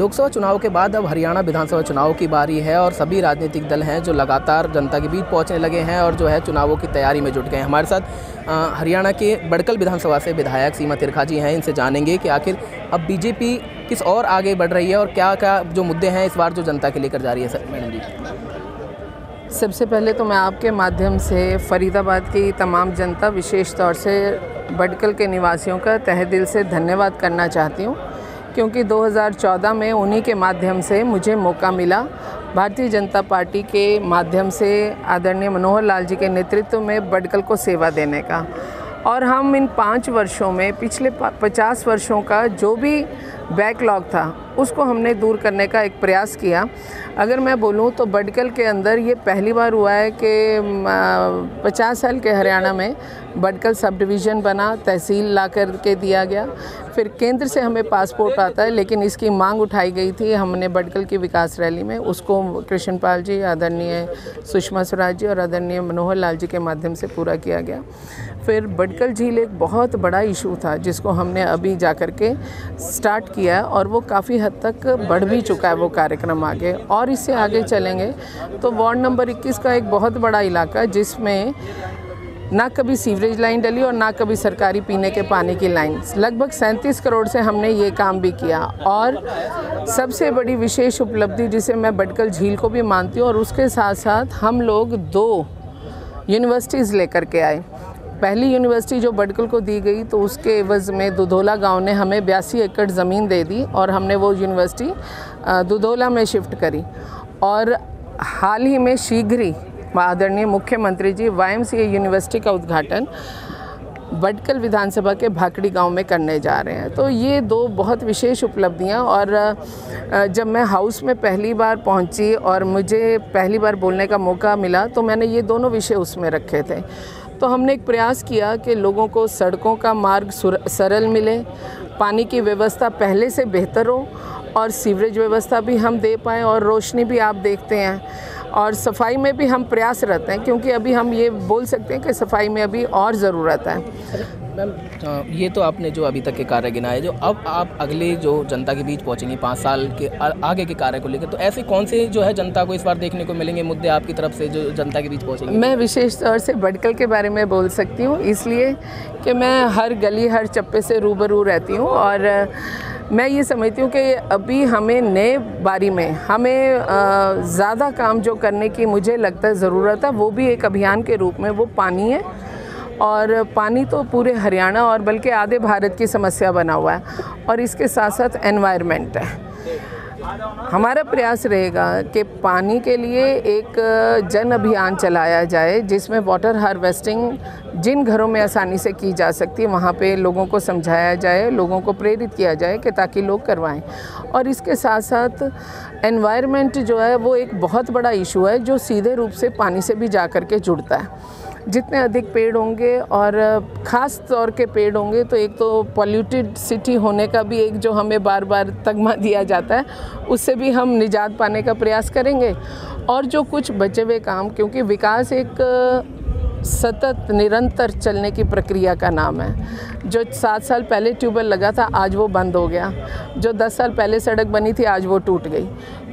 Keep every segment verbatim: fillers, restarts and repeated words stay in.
लोकसभा चुनाव के बाद अब हरियाणा विधानसभा चुनाव की बारी है और सभी राजनीतिक दल हैं जो लगातार जनता के बीच पहुंचने लगे हैं और जो है चुनावों की तैयारी में जुट गए हैं। हमारे साथ हरियाणा के बड़कल विधानसभा से विधायक सीमा त्रिखा जी हैं, इनसे जानेंगे कि आखिर अब बीजेपी किस और आगे बढ़ रही है और क्या क्या जो मुद्दे हैं इस बार जो जनता के लेकर जा रही है। सर मैडम जी, सबसे पहले तो मैं आपके माध्यम से फरीदाबाद की तमाम जनता, विशेष तौर से बड़कल के निवासियों का तहे दिल से धन्यवाद करना चाहती हूँ, क्योंकि दो हज़ार चौदह में उन्हीं के माध्यम से मुझे मौका मिला। भारतीय जनता पार्टी के माध्यम से आदरणीय मनोहर लाल जी के नेतृत्व में बड़कल को सेवा देने का, और हम इन पाँच वर्षों में पिछले पचास वर्षों का जो भी बैकलॉग था उसको हमने दूर करने का एक प्रयास किया। अगर मैं बोलूं तो बड़कल के अंदर ये पहली बार हुआ है कि पचास साल के हरियाणा में बड़कल सब डिवीज़न बना, तहसील ला कर के दिया गया, फिर केंद्र से हमें पासपोर्ट आता है, लेकिन इसकी मांग उठाई गई थी। हमने बड़कल की विकास रैली में उसको कृष्णपाल जी, आदरणीय सुषमा स्वराज जी और आदरणीय मनोहर लाल जी के माध्यम से पूरा किया गया। फिर बड़कल झील एक बहुत बड़ा इशू था जिसको हमने अभी जा कर के स्टार्ट किया और वो काफ़ी हद तक बढ़ भी चुका है वो कार्यक्रम आगे, और इससे आगे चलेंगे तो वार्ड नंबर इक्कीस का एक बहुत बड़ा इलाका जिसमें ना कभी सीवरेज लाइन डली और ना कभी सरकारी पीने के पानी की लाइन, लगभग सैंतीस करोड़ से हमने ये काम भी किया। और सबसे बड़ी विशेष उपलब्धि जिसे मैं बड़कल झील को भी मानती हूँ, और उसके साथ साथ हम लोग दो यूनिवर्सिटीज़ लेकर के आए। पहली यूनिवर्सिटी जो बड़कल को दी गई तो उसके एवज़ में दुधोला गांव ने हमें बयासी एकड़ ज़मीन दे दी और हमने वो यूनिवर्सिटी दुधोला में शिफ्ट करी। और हाल ही में शीघ्र ही आदरणीय मुख्यमंत्री ji Y M C A university का उद्घाटन बड़कल विधानसभा के भाकड़ी गांव में करने जा रहे हैं। तो ये दो बहुत विशेष उपलब्धियां। और जब मैं हाउस में पहली बार पहुंची और मुझे पहली बार बोलने का मौका मिला तो मैंने ये दोनों विषय उसमें रखे थे। तो हमने एक प्रयास किया कि लोगों को सड़कों का मार्ग सरल मिले, पानी की व्यवस्था पहले से बेहतर हो और सीवरेज व्यवस्था भी हम दे पाएँ, और रोशनी भी आप देखते हैं, और सफाई में भी हम प्रयास रहते हैं, क्योंकि अभी हम ये बोल सकते हैं कि सफाई में अभी और ज़रूरत है। मैम, ये तो आपने जो अभी तक के कार्य गिनाए, जो अब आप अगले जो जनता के बीच पहुँचेंगे पाँच साल के आगे के कार्य को लेकर, तो ऐसे कौन से जो है जनता को इस बार देखने को मिलेंगे मुद्दे आपकी तरफ से जो जनता के बीच पहुँचेंगे? मैं विशेष तौर से बड़कल के बारे में बोल सकती हूँ, इसलिए कि मैं हर गली हर चप्पे से रूबरू रहती हूँ, और मैं ये समझती हूँ कि अभी हमें नए बारी में हमें ज़्यादा काम जो करने की मुझे लगता है ज़रूरत है, वो भी एक अभियान के रूप में, वो पानी है। और पानी तो पूरे हरियाणा और बल्कि आधे भारत की समस्या बना हुआ है, और इसके साथ साथ एनवायरनमेंट है। हमारा प्रयास रहेगा कि पानी के लिए एक जन अभियान चलाया जाए जिसमें वाटर हार्वेस्टिंग जिन घरों में आसानी से की जा सकती है वहाँ पे लोगों को समझाया जाए, लोगों को प्रेरित किया जाए कि ताकि लोग करवाएं। और इसके साथ साथ एनवायरनमेंट जो है वो एक बहुत बड़ा इशू है जो सीधे रूप से पानी से भी जा कर के जुड़ता है। जितने अधिक पेड़ होंगे और ख़ास तौर के पेड़ होंगे तो एक तो पॉल्यूटेड सिटी होने का भी एक जो हमें बार बार तगमा दिया जाता है उससे भी हम निजात पाने का प्रयास करेंगे। और जो कुछ बचे हुए काम, क्योंकि विकास एक सतत निरंतर चलने की प्रक्रिया का नाम है। जो सात साल पहले ट्यूबवेल लगा था आज वो बंद हो गया, जो दस साल पहले सड़क बनी थी आज वो टूट गई।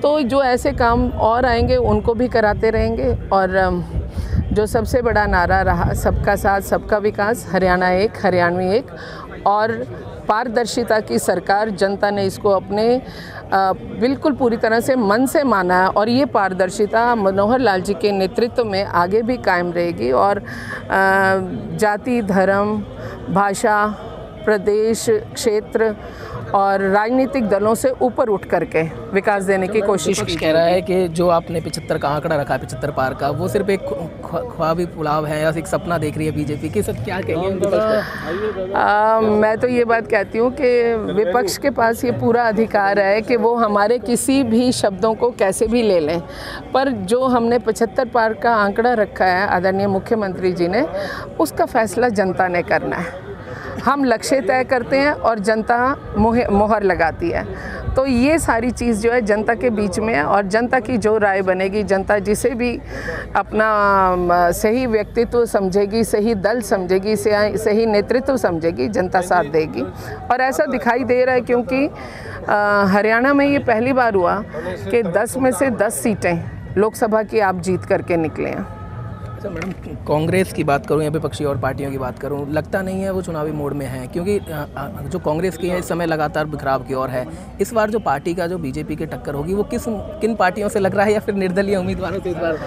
तो जो ऐसे काम और आएंगे उनको भी कराते रहेंगे। और जो सबसे बड़ा नारा रहा सबका साथ सबका विकास, हरियाणा एक हरियाणवी एक, और पारदर्शिता की सरकार, जनता ने इसको अपने आ, बिल्कुल पूरी तरह से मन से माना है, और ये पारदर्शिता मनोहर लाल जी के नेतृत्व में आगे भी कायम रहेगी। और जाति, धर्म, भाषा, प्रदेश, क्षेत्र और राजनीतिक दलों से ऊपर उठ करके विकास देने की कोशिश की। कह रहा है कि जो आपने पचहत्तर का आंकड़ा रखा है, पचहत्तर पार का, वो सिर्फ एक ख्वाबी पुलाव है या एक सपना देख रही है बीजेपी की? सब क्या कहेंगे? मैं तो ये बात कहती हूँ कि विपक्ष के पास ये पूरा अधिकार है कि वो हमारे किसी भी शब्दों को कैसे भी ले लें, पर जो हमने पचहत्तर पार का आंकड़ा रखा है आदरणीय मुख्यमंत्री जी ने, उसका फैसला जनता ने करना है। हम लक्ष्य तय करते हैं और जनता मोहर लगाती है। तो ये सारी चीज़ जो है जनता के बीच में है और जनता की जो राय बनेगी, जनता जिसे भी अपना सही व्यक्तित्व समझेगी, सही दल समझेगी, सही नेतृत्व समझेगी, जनता साथ देगी। और ऐसा दिखाई दे रहा है क्योंकि हरियाणा में ये पहली बार हुआ कि दस में से दस सीटें लोकसभा की आप जीत करके निकले हैं। अच्छा मैडम, कांग्रेस की बात करूं या विपक्षी और पार्टियों की बात करूं, लगता नहीं है वो चुनावी मोड में हैं, क्योंकि जो कांग्रेस की है इस समय लगातार बिखराव की ओर है। इस बार जो पार्टी का जो बीजेपी की टक्कर होगी वो किस किन पार्टियों से लग रहा है या फिर निर्दलीय उम्मीदवारों से इस बार?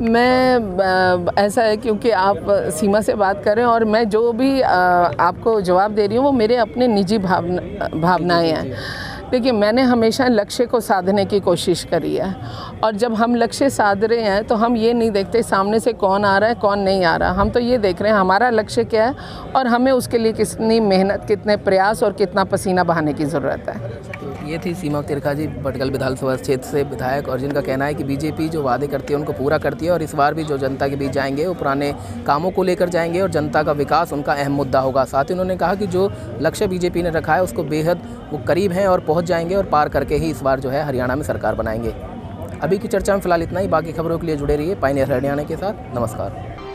मैं ऐसा है क्योंकि आप सीमा से बात कर रहे हैं और मैं जो भी आपको जवाब दे रही हूँ वो मेरे अपने निजी भावना भावनाएँ हैं। देखिए, मैंने हमेशा लक्ष्य को साधने की कोशिश करी है और जब हम लक्ष्य साध रहे हैं तो हम ये नहीं देखते सामने से कौन आ रहा है कौन नहीं आ रहा, हम तो ये देख रहे हैं हमारा लक्ष्य क्या है और हमें उसके लिए कितनी मेहनत, कितने प्रयास और कितना पसीना बहाने की ज़रूरत है। ये थी सीमा त्रिखा जी, बटगल विधानसभा क्षेत्र से विधायक, और जिनका कहना है कि बीजेपी जो वादे करती है उनको पूरा करती है और इस बार भी जो जनता के बीच जाएंगे वो पुराने कामों को लेकर जाएंगे और जनता का विकास उनका अहम मुद्दा होगा। साथ ही उन्होंने कहा कि जो लक्ष्य बीजेपी ने रखा है उसको बेहद वो करीब हैं और पहुंच जाएंगे और पार करके ही इस बार जो है हरियाणा में सरकार बनाएंगे। अभी की चर्चा में फिलहाल इतना ही, बाकी खबरों के लिए जुड़े रहिए पायनियर हरियाणा के साथ। नमस्कार।